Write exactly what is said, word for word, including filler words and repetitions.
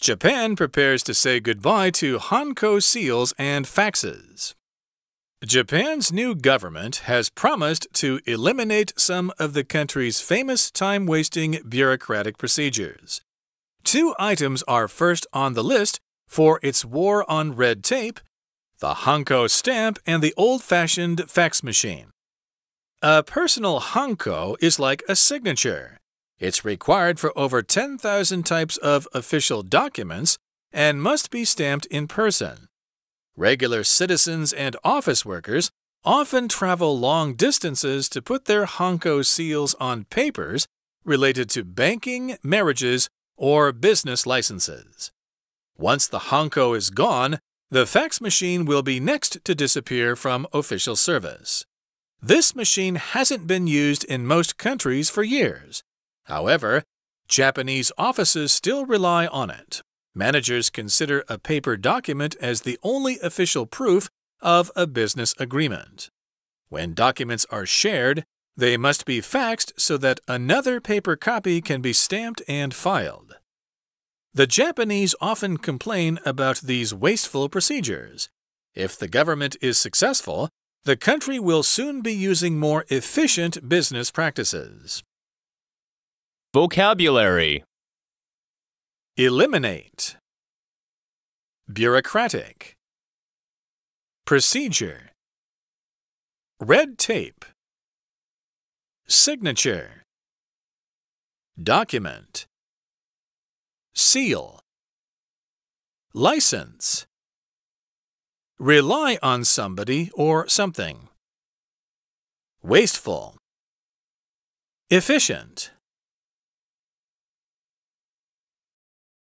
Japan prepares to say goodbye to Hanko seals and faxes. Japan's new government has promised to eliminate some of the country's famous time-wasting bureaucratic procedures. Two items are first on the list for its war on red tape: the Hanko stamp and the old-fashioned fax machine. A personal Hanko is like a signature. It's required for over ten thousand types of official documents and must be stamped in person. Regular citizens and office workers often travel long distances to put their Hanko seals on papers related to banking, marriages, or business licenses. Once the Hanko is gone, the fax machine will be next to disappear from official service. This machine hasn't been used in most countries for years. However, Japanese offices still rely on it. Managers consider a paper document as the only official proof of a business agreement. When documents are shared, they must be faxed so that another paper copy can be stamped and filed. The Japanese often complain about these wasteful procedures. If the government is successful, the country will soon be using more efficient business practices. Vocabulary. Eliminate, bureaucratic, procedure, red tape, signature, document, seal, license, rely on somebody or something, wasteful, efficient.